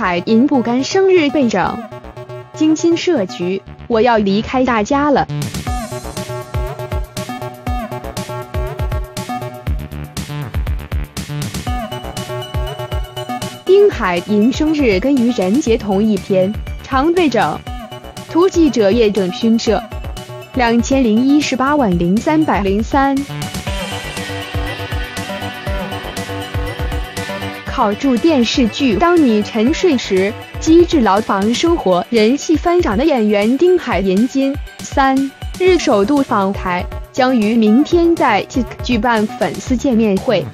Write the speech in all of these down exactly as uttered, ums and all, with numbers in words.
海银不甘生日被整，精心设局，我要离开大家了。 丁海寅生日跟愚人节同一天，常被整。图记者夜整勋社，两千零一十八万零三百零三。考住电视剧《当你沉睡时》，机智牢房生活人气翻涨的演员丁海寅今三日首度访台，将于明天在 T I C 举办粉丝见面会。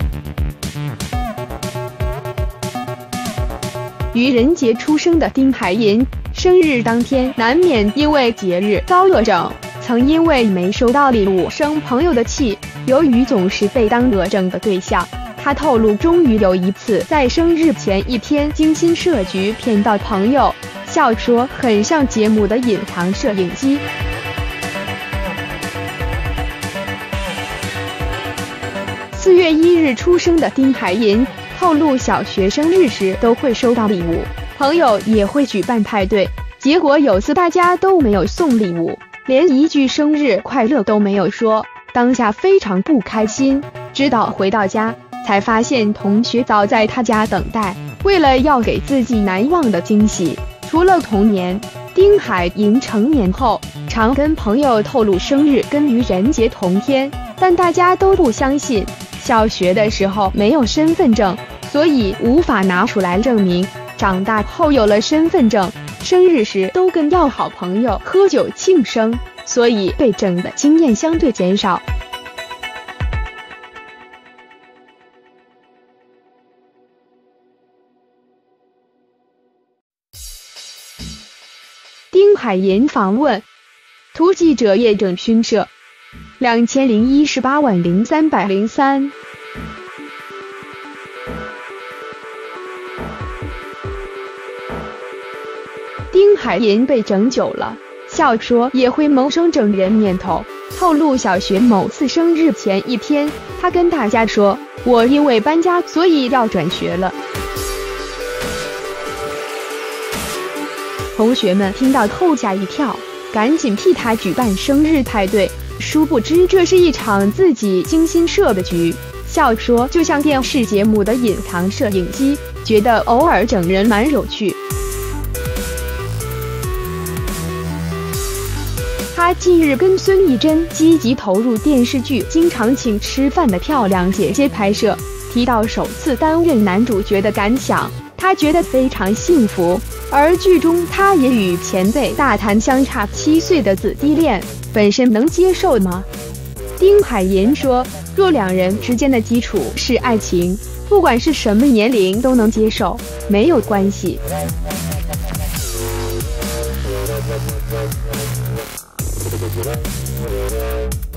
愚人节出生的丁海寅，生日当天难免因为节日遭了整。曾因为没收到礼物生朋友的气，由于总是被当了整的对象，他透露终于有一次在生日前一天精心设局骗到朋友，笑说很像节目的隐藏摄影机。四月一日出生的丁海寅。 透露小学生日时都会收到礼物，朋友也会举办派对。结果有次大家都没有送礼物，连一句生日快乐都没有说，当下非常不开心。直到回到家，才发现同学早在他家等待。为了要给自己难忘的惊喜，除了童年，丁海寅成年后常跟朋友透露生日跟愚人节同天，但大家都不相信。 小学的时候没有身份证，所以无法拿出来证明。长大后有了身份证，生日时都跟要好朋友喝酒庆生，所以被整的经验相对减少。丁海寅访问，图记者夜整勋社。 两千零一十八万零三百零三。丁海寅被整久了，笑说也会萌生整人念头。透露小学某次生日前一天，他跟大家说：“我因为搬家，所以要转学了。”同学们听到后吓一跳，赶紧替他举办生日派对。 殊不知，这是一场自己精心设的局。笑说就像电视节目的隐藏摄影机，觉得偶尔整人蛮有趣。他近日跟孙艺珍积极投入电视剧《经常请吃饭的漂亮姐姐》拍摄，提到首次担任男主角的感想，他觉得非常幸福。而剧中他也与前辈大谈相差七岁的子弟恋。 本身能接受吗？丁海寅说：“若两人之间的基础是爱情，不管是什么年龄都能接受，没有关系。”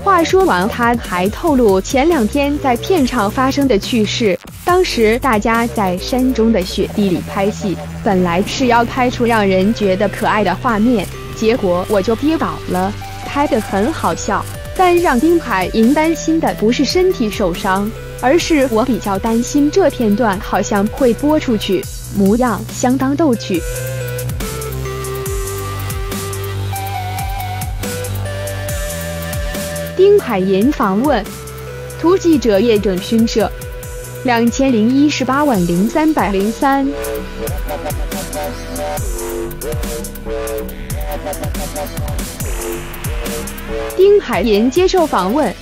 话说完，他还透露前两天在片场发生的趣事。当时大家在山中的雪地里拍戏，本来是要拍出让人觉得可爱的画面，结果我就跌倒了。 拍得很好笑，但让丁海寅担心的不是身体受伤，而是我比较担心这片段好像会播出去，模样相当逗趣。丁海寅访问，图记者夜整勋社，两千零一十八万零三百零三。 丁海寅接受访问，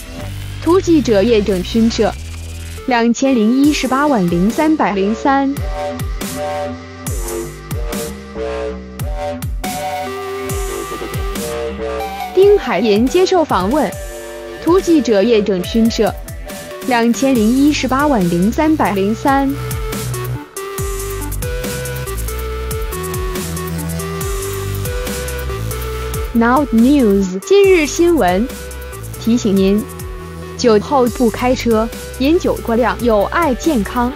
图记者夜整勋社，两千零一十八万零三百零三。丁海寅接受访问，图记者夜整勋社，两千零一十八万零三百零三。 Now News 今日新闻提醒您：酒后不开车，饮酒过量有碍健康。